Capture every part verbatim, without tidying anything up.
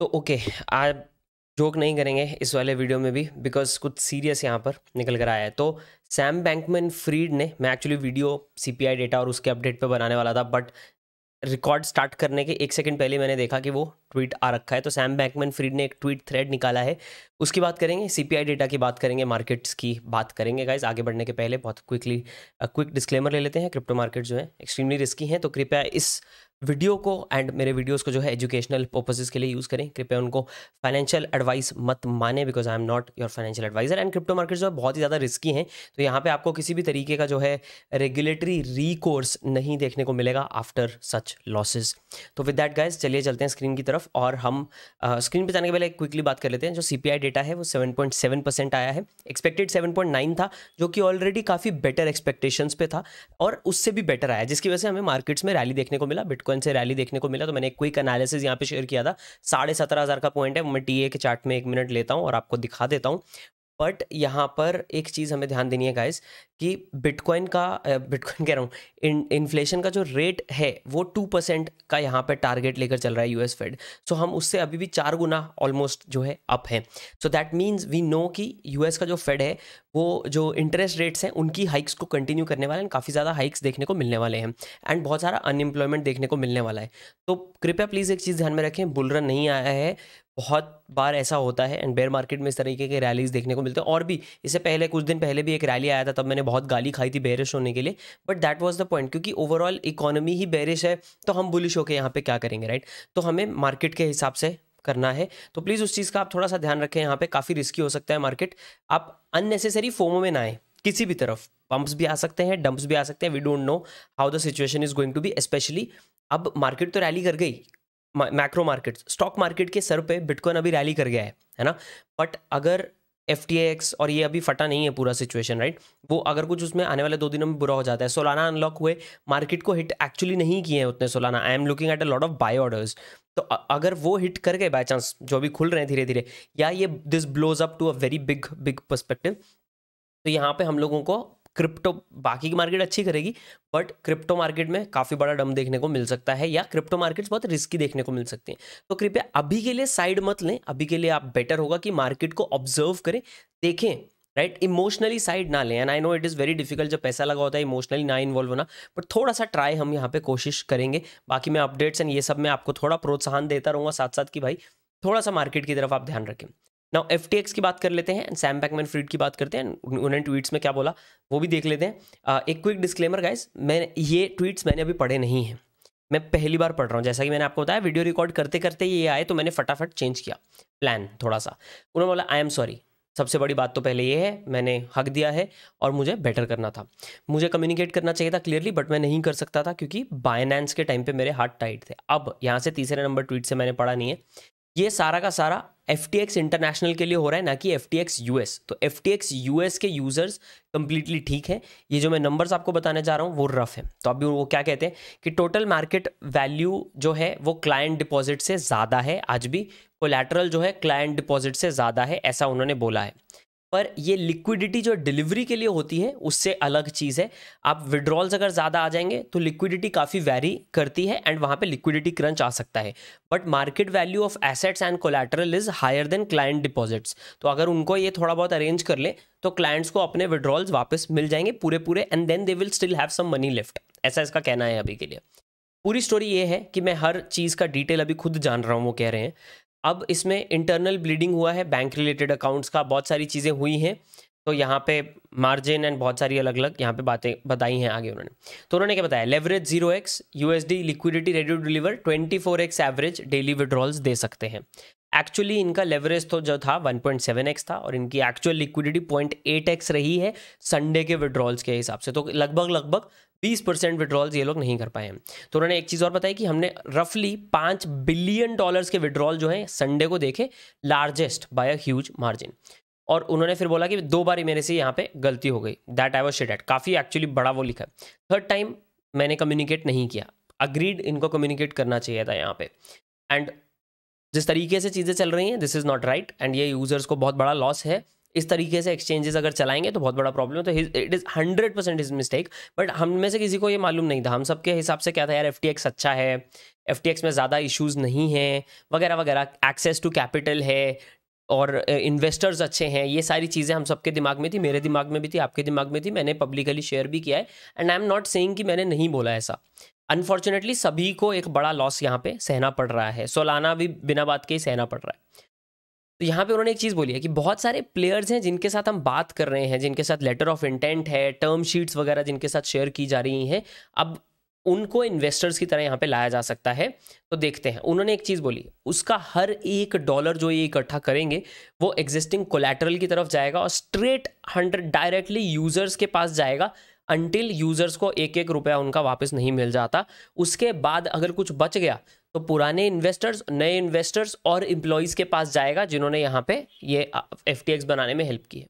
तो ओके, आज जोक नहीं करेंगे इस वाले वीडियो में भी, बिकॉज कुछ सीरियस यहाँ पर निकल कर आया है। तो सैम बैंकमैन-फ्रीड ने, मैं एक्चुअली वीडियो सीपीआई डेटा और उसके अपडेट पे बनाने वाला था, बट रिकॉर्ड स्टार्ट करने के एक सेकंड पहले मैंने देखा कि वो ट्वीट आ रखा है। तो सैम बैंकमैन-फ्रीड ने एक ट्वीट थ्रेड निकाला है, उसकी बात करेंगे, सीपीआई डेटा की बात करेंगे, मार्केट्स की बात करेंगे। गाइज आगे बढ़ने के पहले बहुत क्विकली क्विक डिस्क्लेमर ले लेते हैं। क्रिप्टो मार्केट जो है एक्सट्रीमली रिस्की हैं, तो कृपया इस वीडियो को एंड मेरे वीडियोस को जो है एजुकेशनल पर्पसेस के लिए यूज़ करें। कृपया उनको फाइनेंशियल एडवाइस मत माने, because I am not your financial advisor. And crypto markets जो है बहुत ही ज़्यादा रिस्की हैं, तो यहाँ पे आपको किसी भी तरीके का जो है रेगुलेटरी रिकोर्स नहीं देखने को मिलेगा आफ्टर सच लॉसेज। तो विद दैट गाइज चलिए चलते हैं स्क्रीन की तरफ, और हम स्क्रीन पर जाने के पहले क्विकली बात कर लेते हैं। जो सी पी आई डेटा है वो सेवन पॉइंट सेवन परसेंट आया है, एक्सपेक्टेड सेवन पॉइंट नाइन था, जो कि ऑलरेडी काफ़ी बेटर एक्सपेक्टेशंस पे था और उससे भी बेटर आया, जिसकी वजह से हमें मार्केट्स में रैली देखने को मिला, बिटकॉइन से रैली देखने को मिला। तो मैंने क्विक एनालिसिस यहाँ पे शेयर किया था। साढ़े सत्रह हजार का पॉइंट है, मैं टीए के चार्ट में एक मिनट लेता हूँ और आपको दिखा देता हूँ। बट यहाँ पर एक चीज़ हमें ध्यान देनी है गाइस, कि बिटकॉइन का बिटकॉइन कह रहा हूँ इन, इन्फ्लेशन का जो रेट है वो टू परसेंट का यहाँ पर टारगेट लेकर चल रहा है यूएस फेड। सो हम उससे अभी भी चार गुना ऑलमोस्ट जो है अप हैं। So that means we know कि यूएस का जो फेड है वो जो इंटरेस्ट रेट्स हैं उनकी हाइक्स को कंटिन्यू करने वाले हैं, काफ़ी ज़्यादा हाइक्स देखने को मिलने वाले हैं, एंड बहुत सारा अनएम्प्लॉयमेंट देखने को मिलने वाला है। तो कृपया प्लीज़ एक चीज़ ध्यान में रखें, बुल रन नहीं आया है, बहुत बार ऐसा होता है एंड बेयर मार्केट में इस तरीके के रैलीज देखने को मिलते हैं। और भी इससे पहले कुछ दिन पहले भी एक रैली आया था, तब मैंने बहुत गाली खाई थी बेयरिश होने के लिए, but that was the point, क्योंकि ओवरऑल इकोनॉमी ही बेयरिश है तो हम बुलिश होकर यहाँ पे क्या करेंगे, राइट? तो हमें मार्केट के हिसाब से करना है, तो प्लीज़ उस चीज़ का आप थोड़ा सा ध्यान रखें। यहाँ पर काफ़ी रिस्की हो सकता है मार्केट, आप अननेसेसरी फोमो में ना आए, किसी भी तरफ पंप्स भी आ सकते हैं, डंप्स भी आ सकते हैं। We don't know how the situation is going to be, especially अब मार्केट तो रैली कर गई, मैक्रो मार्केट स्टॉक मार्केट के सर पे बिटकॉइन अभी रैली कर गया है है ना, बट अगर एफ टी एक्स और ये अभी फटा नहीं है पूरा सिचुएशन, राइट? वो अगर कुछ उसमें आने वाले दो दिनों में बुरा हो जाता है। सोलाना अनलॉक हुए, मार्केट को हिट एक्चुअली नहीं किए हैं उतने Solana, I am looking at a lot of buy orders. तो अगर वो हिट कर गए बाय चांस, जो भी खुल रहे हैं धीरे धीरे, या ये this blows up to a very big big perspective, तो यहाँ पे हम लोगों को क्रिप्टो, बाकी की मार्केट अच्छी करेगी बट क्रिप्टो मार्केट में काफ़ी बड़ा डंप देखने को मिल सकता है, या क्रिप्टो मार्केट्स बहुत रिस्की देखने को मिल सकती हैं। तो कृपया अभी के लिए साइड मत लें, अभी के लिए आप बेटर होगा कि मार्केट को ऑब्जर्व करें, देखें, राइट? इमोशनली साइड ना लें। And I know it is very difficult, जब पैसा लगा होता है इमोशनली ना इन्वॉल्व होना, बट थोड़ा सा ट्राई हम यहाँ पे कोशिश करेंगे। बाकी मैं अपडेट्स एंड ये सब में आपको थोड़ा प्रोत्साहन देता रहूँगा साथ साथ कि भाई थोड़ा सा मार्केट की तरफ आप ध्यान रखें। नाउ एफ टी एक्स की बात कर लेते हैं, सैम बैंकमैन-फ्रीड की बात करते हैं, उन्होंने ट्वीट्स में क्या बोला वो भी देख लेते हैं। एक क्विक डिस्क्लेमर गाइस, मैं ये ट्वीट्स मैंने अभी पढ़े नहीं हैं, मैं पहली बार पढ़ रहा हूँ। जैसा कि मैंने आपको बताया, वीडियो रिकॉर्ड करते करते ये आए तो मैंने फटाफट चेंज किया प्लान थोड़ा सा। उन्होंने बोला आई एम सॉरी, सबसे बड़ी बात तो पहले ये है मैंने हक दिया है और मुझे बेटर करना था, मुझे कम्युनिकेट करना चाहिए था क्लियरली, बट मैं नहीं कर सकता था क्योंकि बाइनेंस के टाइम पर मेरे हाथ टाइट थे। अब यहाँ से तीसरे नंबर ट्वीट से मैंने पढ़ा नहीं है, ये सारा का सारा एफ टी एक्स इंटरनेशनल के लिए हो रहा है, ना कि एफ टी एक्स यूएस। तो एफ टी एक्स यूएस के यूजर्स कंप्लीटली ठीक है, ये जो मैं नंबर्स आपको बताने जा रहा हूँ वो रफ है। तो अभी वो क्या कहते हैं कि टोटल मार्केट वैल्यू जो है वो क्लाइंट डिपॉजिट से ज़्यादा है, आज भी कोलैटरल जो है क्लाइंट डिपॉजिट से ज़्यादा है, ऐसा उन्होंने बोला है। पर ये लिक्विडिटी जो डिलीवरी के लिए होती है उससे अलग चीज़ है, आप विड्रॉल्स अगर ज़्यादा आ जाएंगे तो लिक्विडिटी काफ़ी वैरी करती है एंड वहाँ पे लिक्विडिटी क्रंच आ सकता है। But market value of assets and collateral is higher than client deposits, तो अगर उनको ये थोड़ा बहुत अरेंज कर ले तो क्लाइंट्स को अपने विड्रॉल्स वापस मिल जाएंगे पूरे पूरे, and then they will still have some money left, ऐसा इसका कहना है। अभी के लिए पूरी स्टोरी ये है कि मैं हर चीज़ का डिटेल अभी खुद जान रहा हूँ, वो कह रहे हैं। अब इसमें इंटरनल ब्लीडिंग हुआ है, बैंक रिलेटेड अकाउंट्स का बहुत सारी चीज़ें हुई हैं, तो यहाँ पे मार्जिन एंड बहुत सारी अलग अलग यहाँ पे बातें बताई हैं आगे उन्होंने। तो उन्होंने क्या बताया, leverage zero X USD liquidity ready to deliver twenty four X average daily withdrawals दे सकते हैं। एक्चुअली इनका लेवरेज तो जो था वन पॉइंट सेवन एक्स था और इनकी actual liquidity point eight X रही है संडे के विड्रॉल्स के हिसाब से, तो लगभग लगभग ट्वेंटी परसेंट विड्रॉल्स ये लोग नहीं कर पाए हैं। तो उन्होंने एक चीज़ और बताई कि हमने रफली पाँच बिलियन डॉलर्स के विड्रॉल जो हैं संडे को देखे, largest by a huge margin. और उन्होंने फिर बोला कि दो बार मेरे से यहाँ पे गलती हो गई, that I was shit at, काफ़ी एक्चुअली बड़ा वो लिखा है। थर्ड टाइम मैंने कम्युनिकेट नहीं किया, अग्रीड इनको कम्युनिकेट करना चाहिए था यहाँ पे, एंड जिस तरीके से चीज़ें चल रही हैं this is not right, and ये यूज़र्स को बहुत बड़ा लॉस है इस तरीके से एक्सचेंजेस अगर चलाएंगे तो बहुत बड़ा प्रॉब्लम है। तो it is hundred percent is mistake. But हम में से किसी को ये मालूम नहीं था। हम सब के हिसाब से क्या था यार, एफ टी एक्स अच्छा है, एफ टी एक्स में ज़्यादा इश्यूज़ नहीं है वगैरह वगैरह, एक्सेस टू कैपिटल है और इन्वेस्टर्स अच्छे हैं, ये सारी चीज़ें हम सबके दिमाग में थी, मेरे दिमाग में भी थी, आपके दिमाग में थी। मैंने पब्लिकली शेयर भी किया है and I am not saying कि मैंने नहीं बोला ऐसा। अनफॉर्चुनेटली सभी को एक बड़ा लॉस यहाँ पे सहना पड़ रहा है, सोलाना भी बिना बात के ही सहना पड़ रहा है। तो यहाँ पे उन्होंने एक चीज़ बोली है कि बहुत सारे प्लेयर्स हैं जिनके साथ हम बात कर रहे हैं, जिनके साथ लेटर ऑफ इंटेंट है, टर्म शीट्स वगैरह जिनके साथ शेयर की जा रही हैं, अब उनको इन्वेस्टर्स की तरह यहाँ पे लाया जा सकता है। तो देखते हैं, उन्होंने एक चीज़ बोली, उसका हर एक डॉलर जो ये इकट्ठा करेंगे वो एग्जिस्टिंग कोलैटरल की तरफ जाएगा और स्ट्रेट हंड्रेड डायरेक्टली यूजर्स के पास जाएगा अंटिल यूजर्स को एक एक रुपया उनका वापस नहीं मिल जाता। उसके बाद अगर कुछ बच गया तो पुराने इन्वेस्टर्स, नए इन्वेस्टर्स और एम्प्लॉयज़ के पास जाएगा जिन्होंने यहाँ पे ये एफ टी एक्स बनाने में हेल्प की है।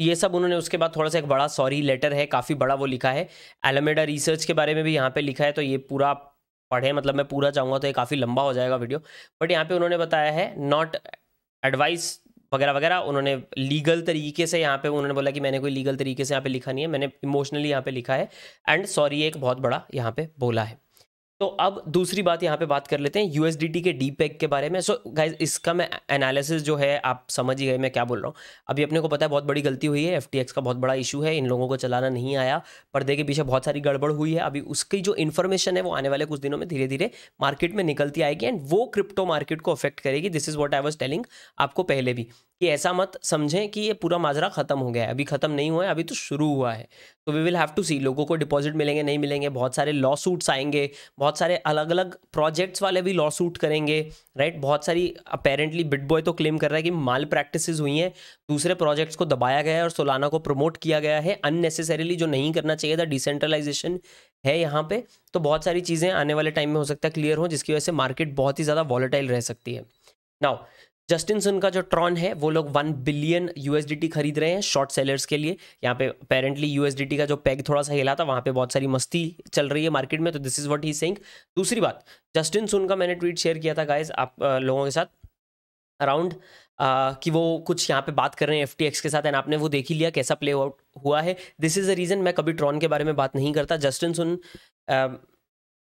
ये सब उन्होंने, उसके बाद थोड़ा सा एक बड़ा सॉरी लेटर है, काफ़ी बड़ा वो लिखा है, एलामेडा रिसर्च के बारे में भी यहाँ पे लिखा है। तो ये पूरा पढ़े, मतलब मैं पूरा जाऊँगा तो ये काफ़ी लंबा हो जाएगा वीडियो, बट यहाँ पे उन्होंने बताया है नॉट एडवाइस वगैरह वगैरह। उन्होंने लीगल तरीके से यहाँ पे उन्होंने बोला कि मैंने कोई लीगल तरीके से यहाँ पे लिखा नहीं है, मैंने इमोशनली यहाँ पे लिखा है एंड सॉरी एक बहुत बड़ा यहाँ पे बोला है। तो अब दूसरी बात यहाँ पे बात कर लेते हैं यूएसडीटी के डीपैक के बारे में। सो so, गाइज इसका मैं एनालिसिस जो है आप समझ ही गए मैं क्या बोल रहा हूँ। अभी अपने को पता है बहुत बड़ी गलती हुई है, एफ टी एक्स का बहुत बड़ा इशू है, इन लोगों को चलाना नहीं आया, पर्दे के पीछे बहुत सारी गड़बड़ हुई है। अभी उसकी जो इन्फॉर्मेशन है वो आने वाले कुछ दिनों में धीरे धीरे मार्केट में निकलती आएगी एंड वो क्रिप्टो मार्केट को अफेक्ट करेगी। This is what I was telling आपको पहले भी कि ऐसा मत समझें कि ये पूरा माजरा खत्म हो गया है, अभी खत्म नहीं हुआ है, अभी तो शुरू हुआ है। तो we will have to see, लोगों को डिपॉजिट मिलेंगे नहीं मिलेंगे, बहुत सारे लॉ सूट्स आएंगे, बहुत सारे अलग अलग प्रोजेक्ट्स वाले भी लॉ सूट करेंगे, राइट। बहुत सारी अपेरेंटली बिटबॉय तो क्लेम कर रहा है कि माल प्रैक्टिसेस हुई हैं, दूसरे प्रोजेक्ट्स को दबाया गया है और सोलाना को प्रमोट किया गया है अननेसेसरीली, जो नहीं करना चाहिए था, डिसेंट्रलाइजेशन है यहाँ पे। तो बहुत सारी चीज़ें आने वाले टाइम में हो सकता है क्लियर हो, जिसकी वजह से मार्केट बहुत ही ज़्यादा वॉलेटाइल रह सकती है। नाउ जस्टिन सन का जो ट्रॉन है वो लोग वन बिलियन यूएसडीटी खरीद रहे हैं शॉर्ट सेलर्स के लिए। यहाँ पे अपेरेंटली यूएसडीटी का जो पैग थोड़ा सा हिला था वहाँ पे बहुत सारी मस्ती चल रही है मार्केट में। तो this is what he saying. दूसरी बात, जस्टिन सन का मैंने ट्वीट शेयर किया था गाइज आप लोगों के साथ अराउंड uh, कि वो कुछ यहाँ पे बात कर रहे हैं एफ टी एक्स के साथ एंड आपने वो देख ही लिया कैसा प्ले आउट हुआ है। दिस इज़ द रीज़न मैं कभी ट्रॉन के बारे में बात नहीं करता। जस्टिन सन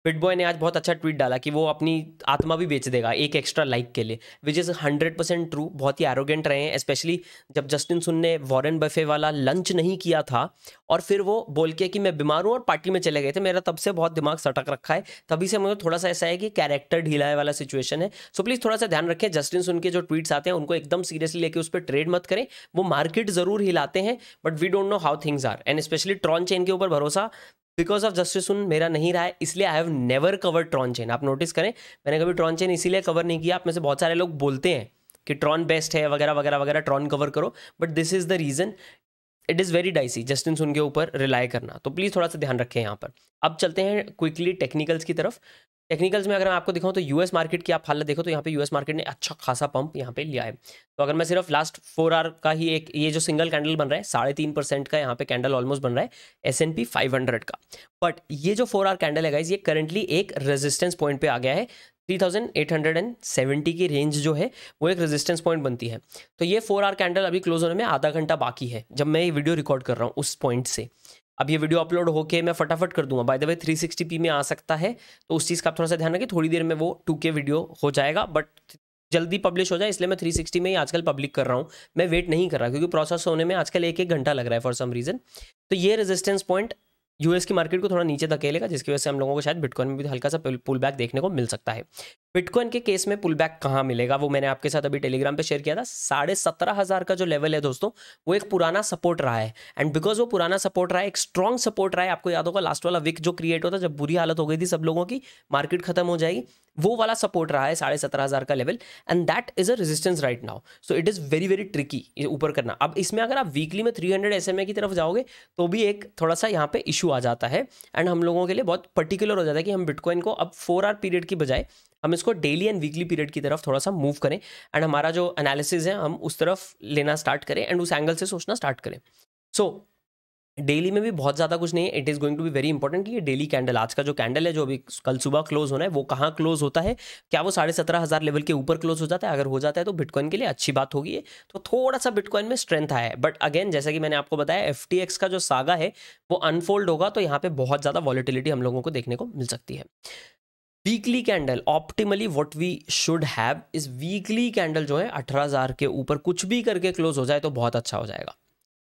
बिटबॉय ने आज बहुत अच्छा ट्वीट डाला कि वो अपनी आत्मा भी बेच देगा एक एक्स्ट्रा लाइक के लिए, which is hundred percent true. बहुत ही एरोगेंट रहे हैं, स्पेशली जब जस्टिन सुन ने वॉरेन बफे वाला लंच नहीं किया था और फिर वो बोल के कि मैं बीमार हूँ और पार्टी में चले गए थे। मेरा तब से बहुत दिमाग सटक रखा है, तभी से मुझे थोड़ा सा ऐसा है कि कैरेक्टर ढीलाए वाला सिचुएशन है। सो प्लीज़ थोड़ा सा ध्यान रखें, जस्टिन सुन के जो ट्वीट्स आते हैं उनको एकदम सीरियसली लेके उस पर ट्रेड मत करें। वो मार्केट ज़रूर हिलाते हैं but we don't know how things are and especially Tron chain के ऊपर भरोसा बिकॉज ऑफ जस्टिस सुन मेरा नहीं रहा है, इसलिए I have never covered Tron chain. आप नोटिस करें मैंने कभी ट्रॉन चेन इसीलिए कवर नहीं किया। आप में से बहुत सारे लोग बोलते हैं कि ट्रॉन बेस्ट है वगैरह वगैरह वगैरह, ट्रॉन कवर करो, but this is the reason. It is very dicey Justin Sun के ऊपर रिलाई करना, तो प्लीज़ थोड़ा सा ध्यान रखें यहाँ पर। अब चलते हैं क्विकली टेक्निकल्स की तरफ। टेक्निकल्स में अगर मैं आपको दिखाऊं तो यूएस मार्केट की आप हालत देखो तो यहाँ पे यूएस मार्केट ने अच्छा खासा पंप यहाँ पे लिया है। तो अगर मैं सिर्फ लास्ट फोर आवर का ही एक ये जो सिंगल कैंडल बन रहा है साढ़े तीन परसेंट का यहाँ पे कैंडल ऑलमोस्ट बन रहा है S and P five hundred का, बट ये जो फोर आवर कैंडल है गाइस ये करंटली एक रेजिस्टेंस पॉइंट पे आ गया है। Three thousand eight hundred seventy की रेंज जो है वो एक रेजिस्टेंस पॉइंट बनती है। तो ये फोर आवर कैंडल अभी क्लोज होने में आधा घंटा बाकी है जब मैं ये वीडियो रिकॉर्ड कर रहा हूँ उस पॉइंट से। अब ये वीडियो अपलोड होके मैं फटाफट कर दूंगा, by the way three sixty P में आ सकता है, तो उस चीज़ का आप थोड़ा सा ध्यान रखें। थोड़ी देर में वो टू के वीडियो हो जाएगा बट जल्दी पब्लिश हो जाए इसलिए मैं थ्री सिक्स्टी में ही आजकल पब्लिक कर रहा हूँ, मैं वेट नहीं कर रहा क्योंकि प्रोसेस होने में आजकल एक एक घंटा लग रहा है फॉर सम रीज़न। तो ये रेजिस्टेंस पॉइंट यूएस की मार्केट को थोड़ा नीचे धकेलेगा जिसकी वजह से हम लोगों को शायद बिटकॉइन में भी हल्का सा पुल बैक देखने को मिल सकता है। बिटकॉइन के केस में पुल बैक कहाँ मिलेगा वो मैंने आपके साथ अभी टेलीग्राम पे शेयर किया था। साढ़े सत्रह हज़ार का जो लेवल है दोस्तों वो एक पुराना सपोर्ट रहा है एंड बिकॉज वो पुराना सपोर्ट रहा है, एक स्ट्रॉन्ग सपोर्ट रहा है। आपको याद होगा लास्ट वाला विक जो क्रिएट होता जब बुरी हालत हो गई थी सब लोगों की, मार्केट खत्म हो जाएगी, वो वाला सपोर्ट रहा है साढ़े सत्रह हज़ार का level and that is a resistance right now. So it is very very tricky ये ऊपर करना। अब इसमें अगर आप वीकली में three hundred S M A की तरफ जाओगे तो भी एक थोड़ा सा यहाँ पे इशू आ जाता है एंड हम लोगों के लिए बहुत पर्टिकुलर हो जाता है कि हम बिटकॉइन को अब फोर आवर पीरियड की बजाय हम इसको डेली एंड वीकली पीरियड की तरफ थोड़ा सा मूव करें एंड हमारा जो एनालिसिस है हम उस तरफ लेना स्टार्ट करें एंड उस एंगल से सोचना स्टार्ट करें। सो so, डेली में भी बहुत ज़्यादा कुछ नहीं है. It is going to be very important कि ये डेली कैंडल, आज का जो कैंडल है जो अभी कल सुबह क्लोज होना है, वो कहाँ क्लोज होता है, क्या वो साढ़े सत्रह हज़ार लेवल के ऊपर क्लोज हो जाता है. अगर हो जाता है तो बिटकॉइन के लिए अच्छी बात होगी, तो थोड़ा सा बिटकॉइन में स्ट्रेंथ आया है. बट अगेन जैसा कि मैंने आपको बताया, एफ टी एक्स का जो सागा है वो अनफोल्ड होगा, तो यहाँ पर बहुत ज़्यादा वॉलीटिलिटी हम लोगों को देखने को मिल सकती है. Weekly candle optimally what we should have इस वीकली कैंडल जो है अठारह हज़ार के ऊपर कुछ भी करके क्लोज हो जाए तो बहुत अच्छा हो जाएगा.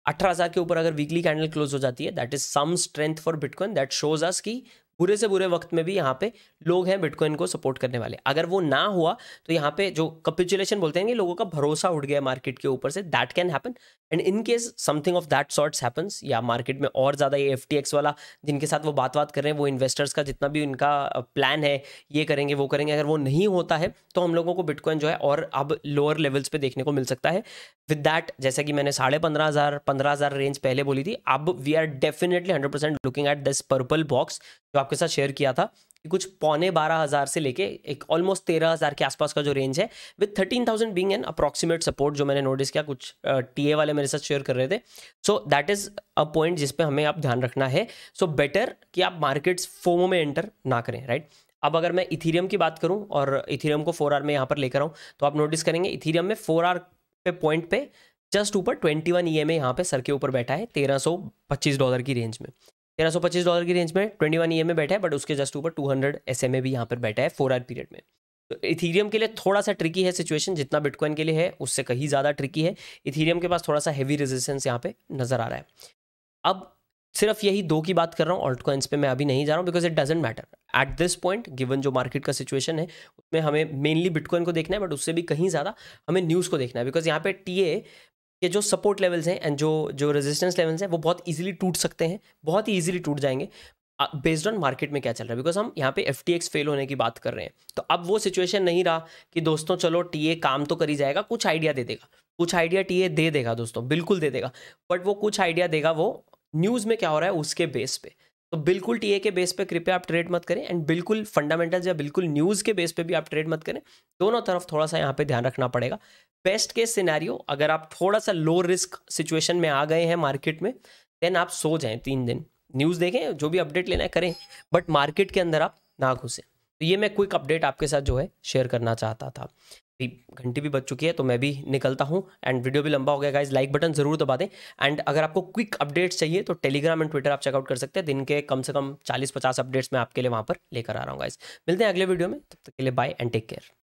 अठारह हज़ार के ऊपर अगर वीकली कैंडल क्लोज हो जाती है, that is some strength for bitcoin. That shows us कि बुरे से बुरे वक्त में भी यहाँ पे लोग हैं बिटकॉइन को सपोर्ट करने वाले. अगर वो ना हुआ तो यहाँ पे जो कैपिटुलेशन बोलते हैं कि लोगों का भरोसा उठ गया मार्केट के ऊपर से, that can happen. And in case something of that sorts happens या मार्केट में और ज़्यादा ये एफटीएक्स वाला जिनके साथ वो बात बात कर रहे हैं, वो इन्वेस्टर्स का जितना भी उनका प्लान है ये करेंगे वो करेंगे, अगर वो नहीं होता है तो हम लोगों को बिटकॉइन जो है और अब लोअर लेवल्स पर देखने को मिल सकता है. विद दैट जैसा कि मैंने साढ़े पंद्रह हज़ार पंद्रह हज़ार रेंज पहले बोली थी, अब we are definitely hundred percent looking at this purple box जो आपके साथ शेयर किया था कि कुछ पौने बारह हज़ार से लेके एक ऑलमोस्ट तेरह हज़ार के आसपास का जो रेंज है, with thirteen thousand being an approximate support जो मैंने नोटिस किया. कुछ टीए uh, वाले मेरे साथ शेयर कर रहे थे. So that is a point जिस पे हमें आप ध्यान रखना है. सो so, बेटर कि आप मार्केट्स फोमो में एंटर ना करें, राइट right? अब अगर मैं इथीरियम की बात करूँ और इथीरियम को फोर आर में यहाँ पर लेकर आऊँ तो आप नोटिस करेंगे इथीरियम में फोर आर पे पॉइंट पे जस्ट ऊपर twenty one E M A यहाँ पे सर के ऊपर बैठा है तेरह सौ पच्चीस डॉलर की रेंज में. तेरह सौ पच्चीस डॉलर की रेंज में twenty one E M A बैठा है, बट उसके जस्ट ऊपर two hundred S M A भी यहाँ पर बैठा है फोर आर पीरियड में. तो इथीरियम के लिए थोड़ा सा ट्रिकी है सिचुएशन, जितना बिटकॉइन के लिए है उससे कहीं ज़्यादा ट्रिकी है. इथीरियम के पास थोड़ा सा हैवी रेजिस्टेंस यहाँ पे नजर आ रहा है. अब सिर्फ यही दो की बात कर रहा हूँ, ऑल्ट कॉइन्स पे मैं अभी नहीं जा रहा हूँ because it doesn't matter at this point. Given जो मार्केट का सिचुएशन है उसमें हमें मेनली बिटकॉइन को देखना है, बट उससे भी कहीं ज़्यादा हमें न्यूज़ को देखना है बिकॉज यहाँ पे टी ए ये जो सपोर्ट लेवल्स हैं एंड जो जो रेजिस्टेंस लेवल्स हैं वो बहुत इजीली टूट सकते हैं, बहुत ही इजीली टूट जाएंगे बेस्ड ऑन मार्केट में क्या चल रहा है. बिकॉज हम यहाँ पे एफटीएक्स फेल होने की बात कर रहे हैं, तो अब वो सिचुएशन नहीं रहा कि दोस्तों चलो टीए काम तो कर ही जाएगा, कुछ आइडिया दे देगा, कुछ आइडिया टीए दे देगा दोस्तों, बिल्कुल दे देगा. बट वो कुछ आइडिया देगा वो न्यूज़ में क्या हो रहा है उसके बेस पे. तो बिल्कुल टीए के बेस पे कृपया आप ट्रेड मत करें, एंड बिल्कुल फंडामेंटल्स या बिल्कुल न्यूज़ के बेस पे भी आप ट्रेड मत करें. दोनों तरफ थोड़ा सा यहाँ पे ध्यान रखना पड़ेगा. बेस्ट केस सिनेरियो अगर आप थोड़ा सा लो रिस्क सिचुएशन में आ गए हैं मार्केट में, देन आप सो जाएं तीन दिन, न्यूज़ देखें, जो भी अपडेट लेना है करें, बट मार्केट के अंदर आप ना घुसें. तो ये मैं क्विक अपडेट आपके साथ जो है शेयर करना चाहता था. घंटी भी बज चुकी है तो मैं भी निकलता हूँ, एंड वीडियो भी लंबा हो गया. गाइज लाइक बटन जरूर दबा दें, एंड अगर आपको क्विक अपडेट्स चाहिए तो टेलीग्राम एंड ट्विटर आप चेकआउट कर सकते हैं. दिन के कम से कम चालीस पचास अपडेट्स मैं आपके लिए वहाँ पर लेकर आ रहा हूँ. गाइज मिलते हैं अगले वीडियो में, तब तक के लिए बाय एंड टेक केयर.